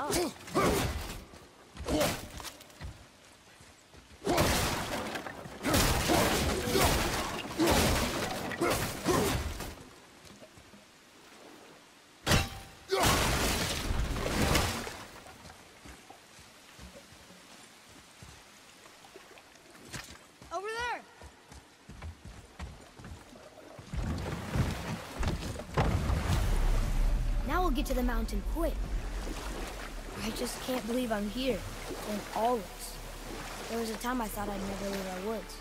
Oh. Over there. Now we'll get to the mountain quick. I just can't believe I'm here, in all this. There was a time I thought I'd never leave our woods,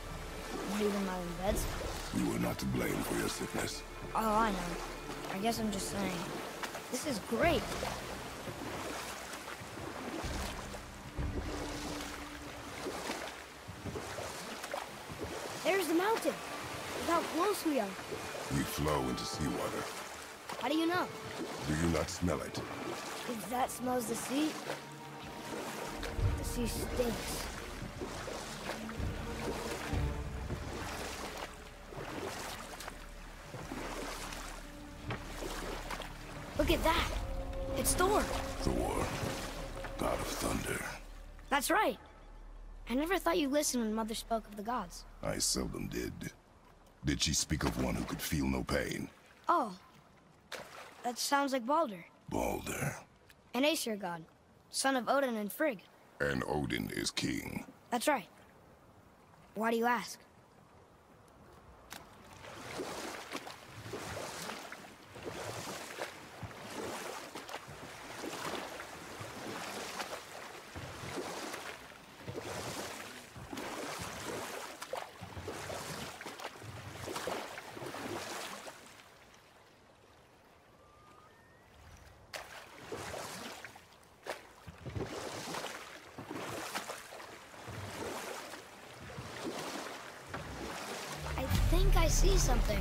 not even my own beds. You were not to blame for your sickness. Oh, I know. I guess I'm just saying, this is great. There's the mountain. Look how close we are. We flow into seawater. How do you know? Do you not smell it? If that smells the sea stinks. Look at that! It's Thor! Thor, god of thunder. That's right! I never thought you'd listen when Mother spoke of the gods. I seldom did. Did she speak of one who could feel no pain? Oh. That sounds like Balder. Balder. An Aesir god, son of Odin and Frigg. And Odin is king. That's right. Why do you ask? I see something.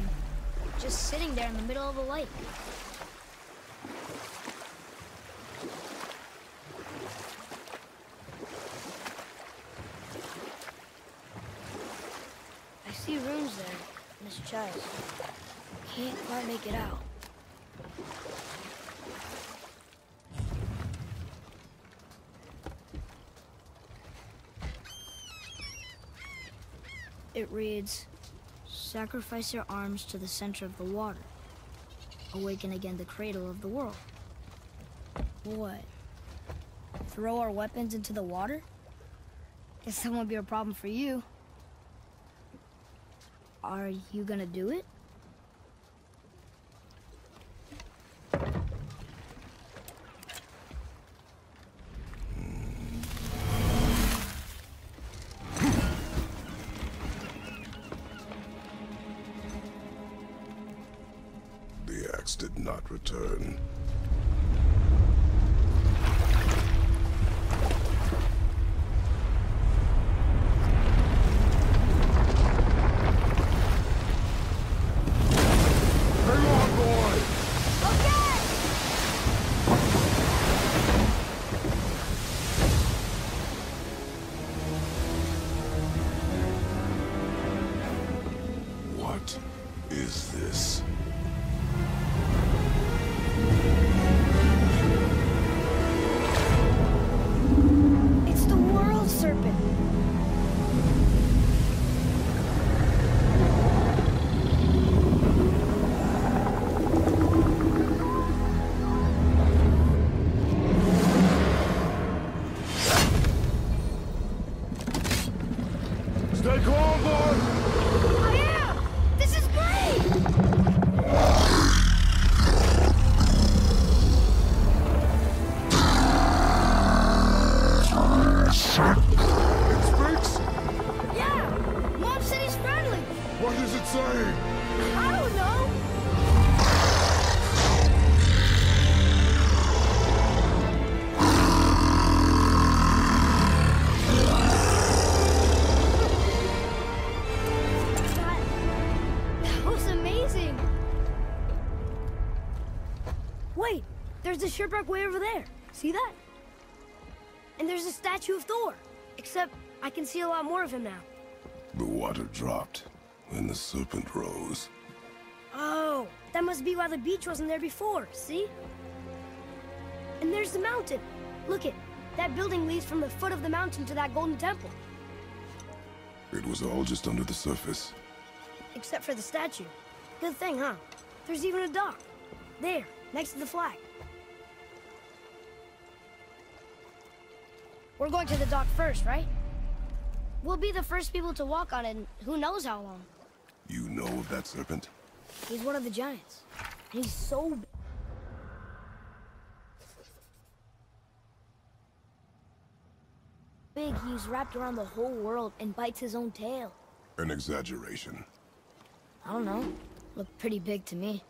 Just sitting there in the middle of the lake. I see runes there, and this child. Can't quite make it out. It reads, sacrifice your arms to the center of the water. Awaken again the cradle of the world. What? Throw our weapons into the water? Guess that won't be a problem for you. Are you gonna do it? Did not return. There's a shipwreck way over there. See that? And there's a statue of Thor. Except I can see a lot more of him now. The water dropped, and the serpent rose. Oh, that must be why the beach wasn't there before, see? And there's the mountain. Look it. That building leads from the foot of the mountain to that golden temple. It was all just under the surface. Except for the statue. Good thing, huh? There's even a dock. There, next to the flag. We're going to the dock first, right? We'll be the first people to walk on it in who knows how long. You know of that serpent? He's one of the giants. And he's so big. He's wrapped around the whole world and bites his own tail. An exaggeration. I don't know. Looked pretty big to me.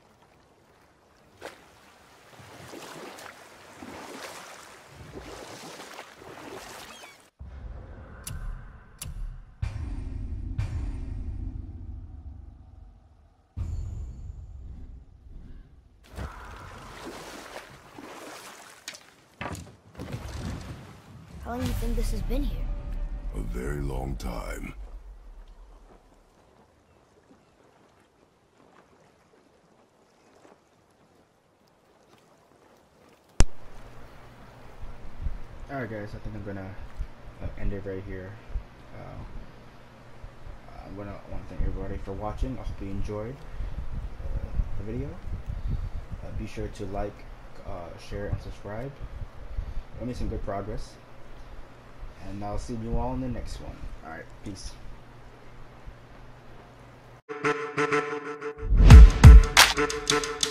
How long do you think this has been here? A very long time. Alright guys, I think I'm gonna end it right here. I want to thank everybody for watching. I hope you enjoyed the video. Be sure to like, share, and subscribe. We're making good progress. And I'll see you all in the next one. Alright, peace.